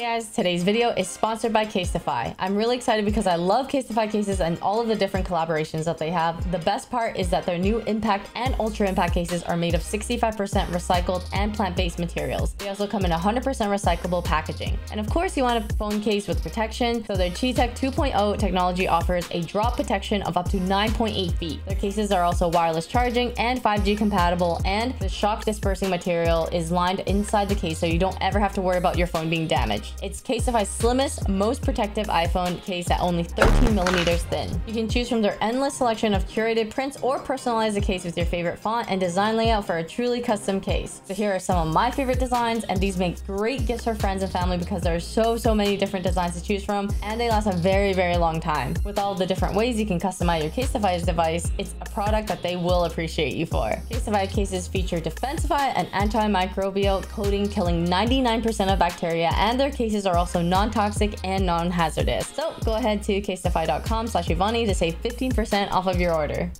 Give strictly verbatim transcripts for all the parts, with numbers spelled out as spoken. Hey guys, today's video is sponsored by Casetify. I'm really excited because I love Casetify cases and all of the different collaborations that they have. The best part is that their new Impact and Ultra Impact cases are made of sixty-five percent recycled and plant-based materials. They also come in one hundred percent recyclable packaging. And of course, you want a phone case with protection, so their G-Tech two point oh technology offers a drop protection of up to nine point eight feet. Their cases are also wireless charging and five G compatible, and the shock dispersing material is lined inside the case so you don't ever have to worry about your phone being damaged. It's Casetify's slimmest, most protective iPhone case at only thirteen millimeters thin. You can choose from their endless selection of curated prints or personalize the case with your favorite font and design layout for a truly custom case. So here are some of my favorite designs, and these make great gifts for friends and family because there are so, so many different designs to choose from, and they last a very, very long time. With all the different ways you can customize your Casetify device, it's a product that they will appreciate you for. Casetify cases feature Defensify, an antimicrobial coating killing ninety-nine percent of bacteria, and their cases are also non-toxic and non-hazardous. So go ahead to casetify.com slash Yvonne to save fifteen percent off of your order.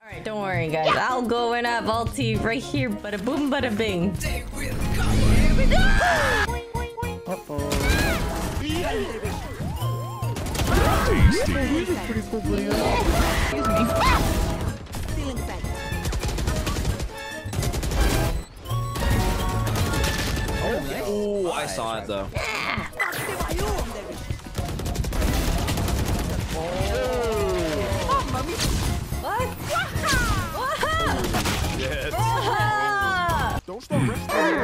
All right, don't worry guys, yeah. I'll go and have all tea right here. Bada boom, bada bing. They will come. Here we go. Uh-oh. Yeah. Excuse me. Oh, I saw it though. Yeah. Oh. What? Oh, yes. Oh. Don't stop resting.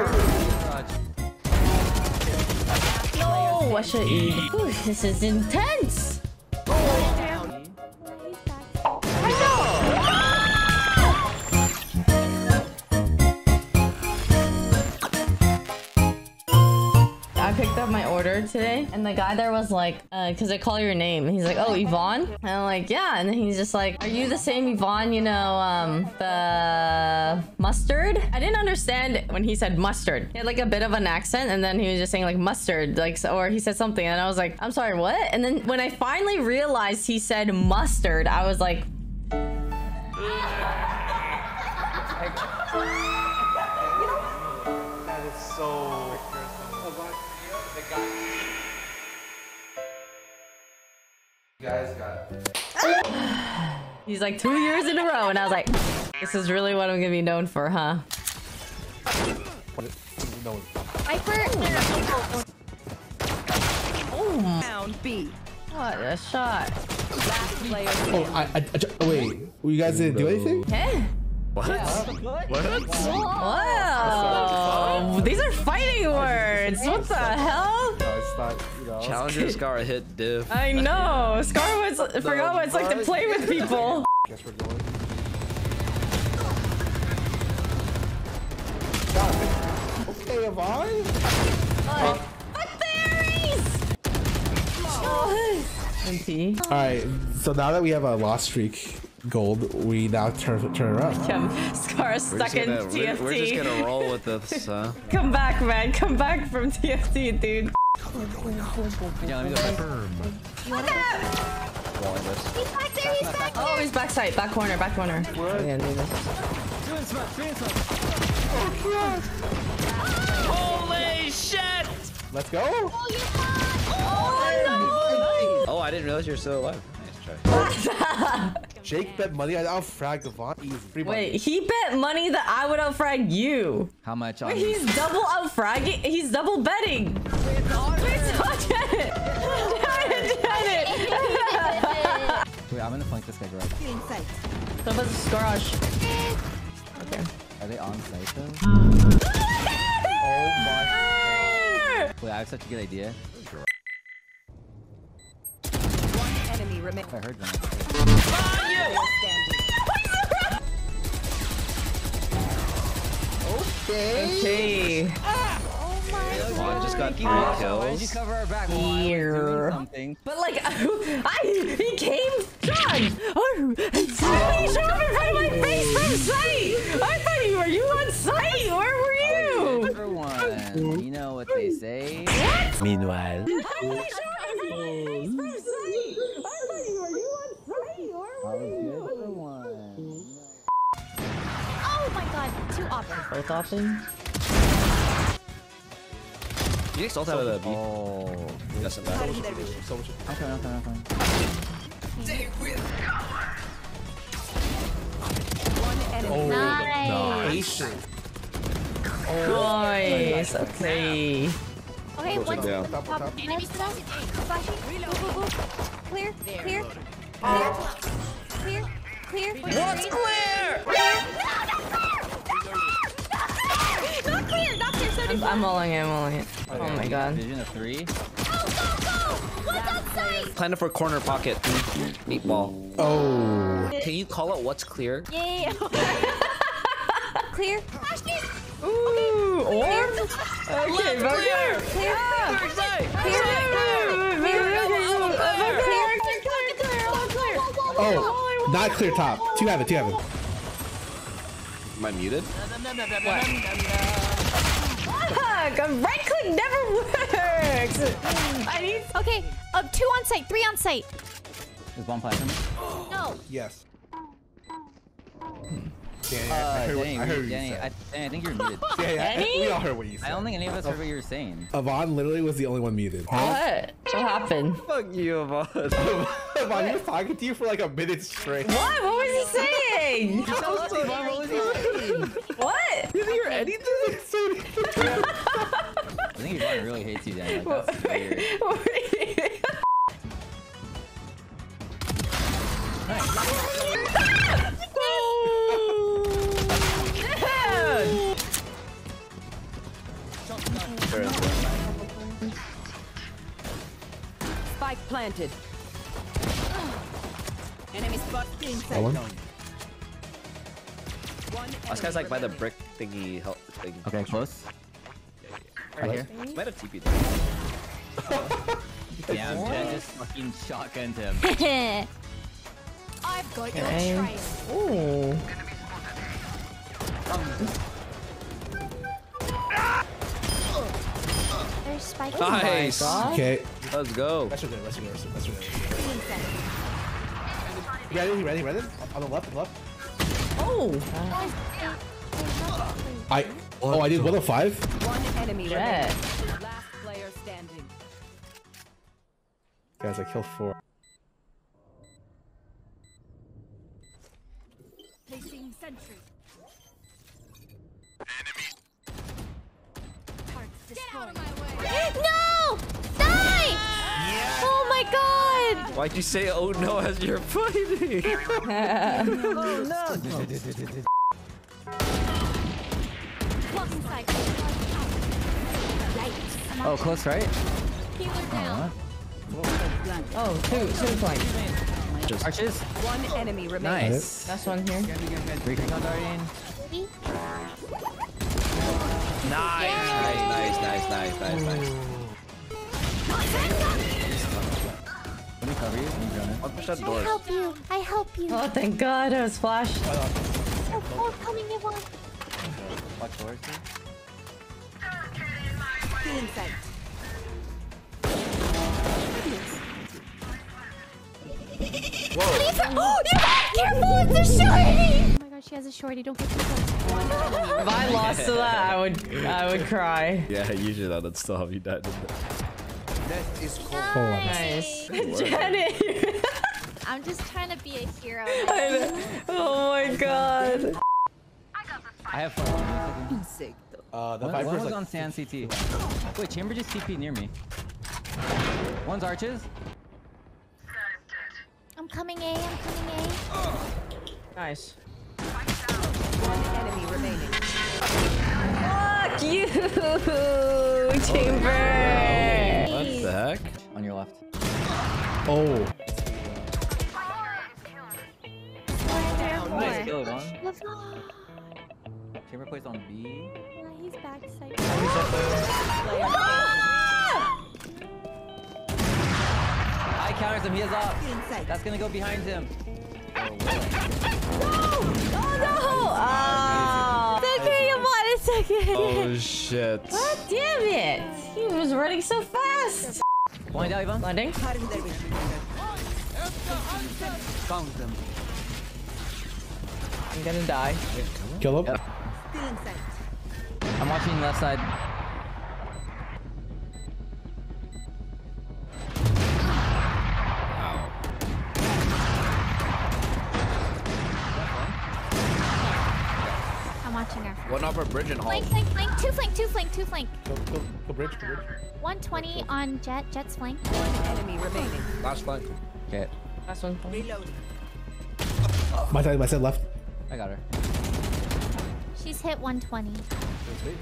No, what should I eat? Ooh, this is intense. Picked up my order today, and the guy there was like, uh because I call your name, and he's like, oh, Yvonne, and I'm like, yeah, and then he's just like, are you the same Yvonne, you know, um the mustard? I didn't understand when he said mustard. He had like a bit of an accent, and then he was just saying like mustard, like, so, or he said something, and I was like, I'm sorry, what? And then when I finally realized he said mustard, I was like that is so guys got. He's like two years in a row, and I was like, this is really what I'm gonna be known for, huh? Oh, round B. What a shot. Last player. Oh, I, I, I wait, you guys didn't do anything? Hey. What? What? What? Wow. These are fighting words. What the hell? Thought, you know, Challenger Scar hit div. I know. Scar was no, forgot what it's like to play with people. Guess we're going. Okay, Yvonne. Uh, what theories? All right. So now that we have a lost streak gold, we now turn turn around. Scar stuck in T F T. We're, we're just gonna roll with this. Huh? Come back, man. Come back from T F T, dude. We're going horrible. Yeah, let me go back. Look at him! He's back there, he's back there! Oh, he's backside, back corner, back corner. What? Yeah, do this. Oh, God. Holy shit! Let's go! Oh, you're oh, oh, no! Oh, I didn't realize you were still alive. Nice try. Jake bet money I'd outfrag Yvonne. Wait, money. He bet money that I would outfrag you. How much? Wait, he's you? double outfragging. He's double betting. Wait, I'm gonna flank this guy right. Someone's garage. Okay. Are they on site though? Oh my god. Wait, I have such a good idea. One enemy remains. I heard one. Okay. Okay. One just got three oh, kills. Why did you cover our back? Here. Something. But like, I, I he came, John. Oh, he showed up in front of my face from sight. I thought you were you on sight. Where were you? Everyone, you know what they say. What? Meanwhile. He showed up in front of my face from sight. I thought you were you on sight. Where were you? Everyone. Oh my God, two options. Both options. Direkt start out of the B. Oh, doesn't matter. I'm coming, I'm coming, I'm coming. They will cover. One enemy. Oh, nice. Nice. Oh, nice. Okay. Okay, one's down. Top, top, top. Enemies to that. Flashing. Clear, clear, clear. Oh. Clear, clear. What's clear? Clear. No, not clear. Not clear. Not clear. Not clear. So I'm, I'm mulling it. I'm mulling it. Okay. Oh my god. Vision of three. Go, go, go. What's outside? Plan for corner pocket. Meatball. Oh. Can you call out what's clear? Yeah. Clear. Ooh, okay. Or? Okay, back there! Clear! Clear! Clear! Oh, not clear top. Two have it, two have it. Am I muted? What? Right click never works! I need... Okay, um, two on site, three on site. Is bomb platform? No. Yes. Danny, uh, I heard, Danny, what, I heard Danny, what you said. I, Danny, I think you're muted. Danny? I, I, we all heard what you said. I don't think any of us heard what you were saying. Yvonne literally was the only one muted. What? What happened? Fuck you, Yvonne. Yvonne, he was talking to you for like a minute straight. What? What was he saying? You tell us, Yvonne, what was he saying? What? Did you hear anything? I think Yvonne really hates you, Danny. Like, that's weird. Nice. Spike planted. Enemy spot being set. This guy's like by the brick thingy. Help thingy. Okay, close. Yeah, yeah. Right, right here. Might have T P'd. Yeah, I just fucking shotgunned him. I've got your trace. Ooh. Spike. Nice. Oh okay. Let's go. That's good. That's good. That's good. That's good. Ready? Ready? Ready? On the left. Left. Oh. Uh, I. Oh, I did one of five. One enemy yeah. Remaining. Last player standing. Guys, I killed four. Placing sentry. No! Die! Yeah. Oh my god! Why'd you say oh no as you're fighting? Oh no! Oh, close right? Down. Oh, two, two points. Arches. One enemy remains. Nice. That's one here. Nice, yeah. Nice, nice, nice, nice, nice, nice. Let me cover you. I'll push that door. I help you. I help you. Oh, thank God. I was flashed. Oh, oh, coming in one. Watch doors. Be inside. Whoa. Oh, you got careful with the shorty. She has a shorty. Don't get too close. If I lost to that, I would, I would cry. Yeah, usually that would still have you died. That is cool. Nice. Nice. Jenny. I'm just trying to be a hero. Oh my god. I have fun. Uh, the one, one was like on Sand C T. Wait, Chamber just T P'd near me. One's arches. I'm coming A. I'm coming A. Nice. Enemy remaining. Fuck you, Chamber! Oh, wow. What the heck? On your left. Oh. Nice kill, Yvonne. Chamber plays on B. Yeah, he's backside. Oh, I counters him. He is off. That's gonna go behind him. Oh, it's okay, Yvonne, it's okay. Oh, shit. God damn it. He was running so fast. Blind out, Yvonne. Landing. Found them. I'm gonna die. Kill him. Yep. I'm watching left side. going over bridge and hall. Flank, flank, flank. Two flank, two flank, two flank. Go, go, go bridge, go bridge. one twenty go, go. On jet, jet's flank. One enemy remaining. Last flank. Okay. Last one. Reload. My side, my side left. I got her. She's hit one twenty. Sweet.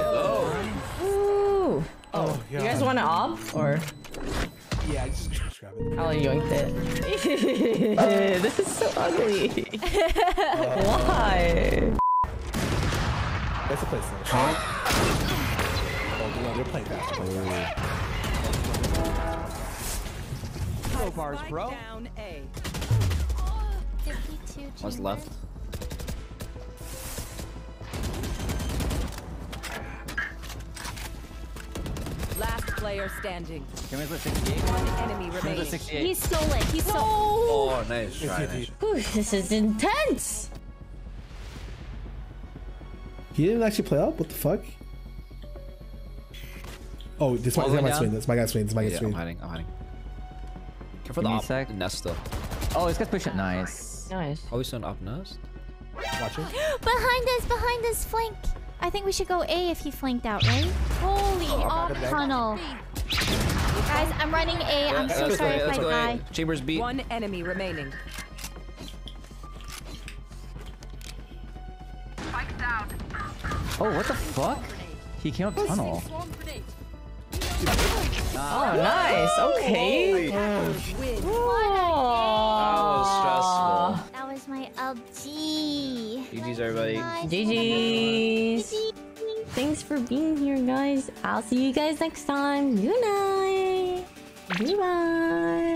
Woo! Oh, you guys want to op or? Yeah, I just, just grab it. I'll yoinked it. uh, this is so ugly. uh, Why? That's a place. Huh? Oh, no, you're playing that. Pro bars, bro. Down A. What's left? Last player standing. Can we play sixty-eight? One enemy remaining. He stole it. He stole it. Oh, nice try. Nice. Ooh, this is intense. He didn't actually play up? What the fuck? Oh, this might be my swing. This my guy swing. This my guy swing. I'm hiding. I'm hiding. Careful the op. Nest though. Oh, this guy's pushing. Nice. Nice. Always on up nest. Watch it. Behind us. Behind us. Flank. I think we should go A if he flanked out, right? Holy oh, tunnel. Guys, I'm running A. I'm so sorry if I die. Chambers B. One enemy remaining. Oh, what the fuck? He came up tunnel. Oh, nice. Okay. That was stressful. That was my L G. G G's everybody. G G's. Thanks for being here, guys. I'll see you guys next time. Good night. Goodbye.